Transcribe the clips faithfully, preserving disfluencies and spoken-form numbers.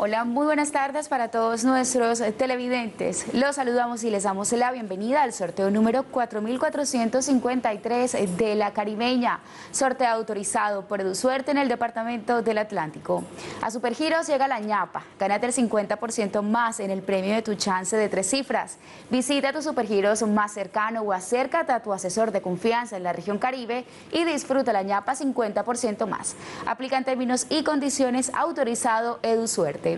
Hola, muy buenas tardes para todos nuestros televidentes. Los saludamos y les damos la bienvenida al sorteo número cuatro mil cuatrocientos cincuenta y tres de la Caribeña, sorteo autorizado por Du Suerte en el departamento del Atlántico. A Supergiros llega la ñapa, gánate el cincuenta por ciento más en el premio de tu chance de tres cifras. Visita tu Supergiros más cercano o acércate a tu asesor de confianza en la región Caribe y disfruta la ñapa cincuenta por ciento más. Aplica en términos y condiciones, autorizado EduSuerte.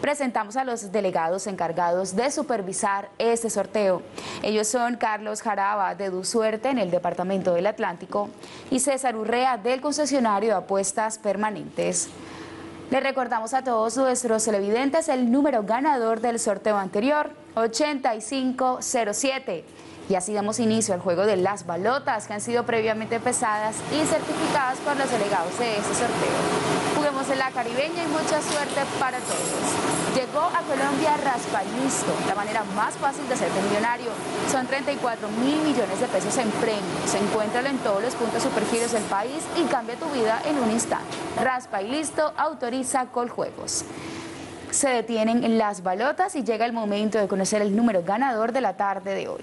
Presentamos a los delegados encargados de supervisar este sorteo. Ellos son Carlos Jaraba de Du Suerte en el departamento del Atlántico y César Urrea del Concesionario de Apuestas Permanentes. Les recordamos a todos nuestros televidentes el número ganador del sorteo anterior, ochenta y cinco cero siete. Y así damos inicio al juego de las balotas que han sido previamente pesadas y certificadas por los delegados de este sorteo. Juguemos en la Caribeña y mucha suerte para todos. Llegó a Colombia Raspa y Listo, la manera más fácil de hacerte millonario. Son treinta y cuatro mil millones de pesos en premios. Encuéntralo en todos los puntos Supergiros del país y cambia tu vida en un instante. Raspa y Listo autoriza Coljuegos. Se detienen las balotas y llega el momento de conocer el número ganador de la tarde de hoy.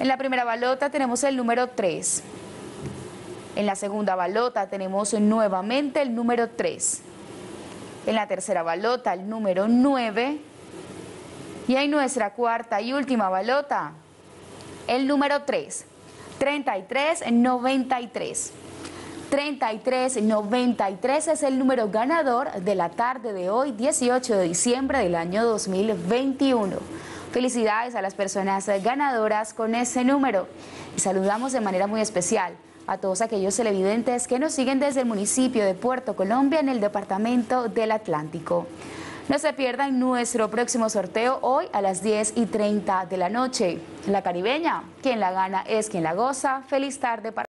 En la primera balota tenemos el número tres. En la segunda balota tenemos nuevamente el número tres. En la tercera balota el número nueve. Y en nuestra cuarta y última balota, el número tres. treinta y tres noventa y tres. treinta y tres noventa y tres es el número ganador de la tarde de hoy, dieciocho de diciembre del año dos mil veintiuno. Felicidades a las personas ganadoras con ese número. Y saludamos de manera muy especial a todos aquellos televidentes que nos siguen desde el municipio de Puerto Colombia en el departamento del Atlántico. No se pierdan nuestro próximo sorteo hoy a las diez y treinta de la noche. La Caribeña, quien la gana es quien la goza. Feliz tarde para